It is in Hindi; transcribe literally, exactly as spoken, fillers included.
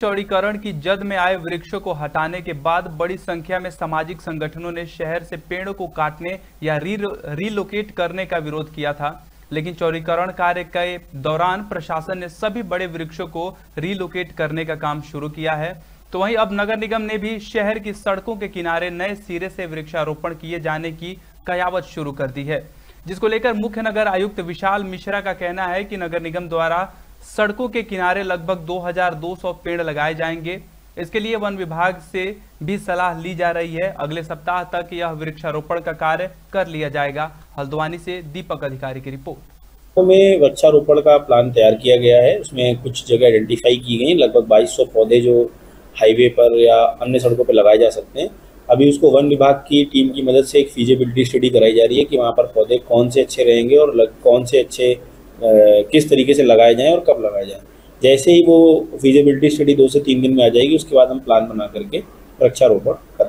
चौड़ीकरण की जद में आए वृक्षों को हटाने के बाद बड़ी संख्या में सामाजिक संगठनों ने शहर से पेड़ों को काटने या री, रीलोकेट करने का विरोध किया था, लेकिन चौड़ीकरण कार्य के दौरान प्रशासन ने सभी बड़े वृक्षों को रीलोकेट करने का काम शुरू किया है। तो वहीं अब नगर निगम ने भी शहर की सड़कों के किनारे नए सिरे से वृक्षारोपण किए जाने की कयावत शुरू कर दी है, जिसको लेकर मुख्य नगर आयुक्त विशाल मिश्रा का कहना है कि नगर निगम द्वारा सड़कों के किनारे लगभग दो हज़ार दो सौ पेड़ लगाए जाएंगे। इसके लिए वन विभाग से भी सलाह ली जा रही है। अगले सप्ताह तक यह वृक्षारोपण का कार्य कर लिया जाएगा। हल्द्वानी से दीपक अधिकारी की रिपोर्ट। में वृक्षारोपण का प्लान तैयार किया गया है, उसमें कुछ जगह आइडेंटिफाई की गई, लगभग बाईस सौ पौधे जो हाईवे पर या अन्य सड़कों पर लगाए जा सकते हैं। अभी उसको वन विभाग की टीम की मदद से एक फिजिबिलिटी स्टडी कराई जा रही है कि वहाँ पर पौधे कौन से अच्छे रहेंगे और लग, कौन से अच्छे किस तरीके से लगाए जाएं और कब लगाए जाएं। जैसे ही वो फिजिबिलिटी स्टडी दो से तीन दिन में आ जाएगी, उसके बाद हम प्लान बना करके वृक्षारोपण करेंगे।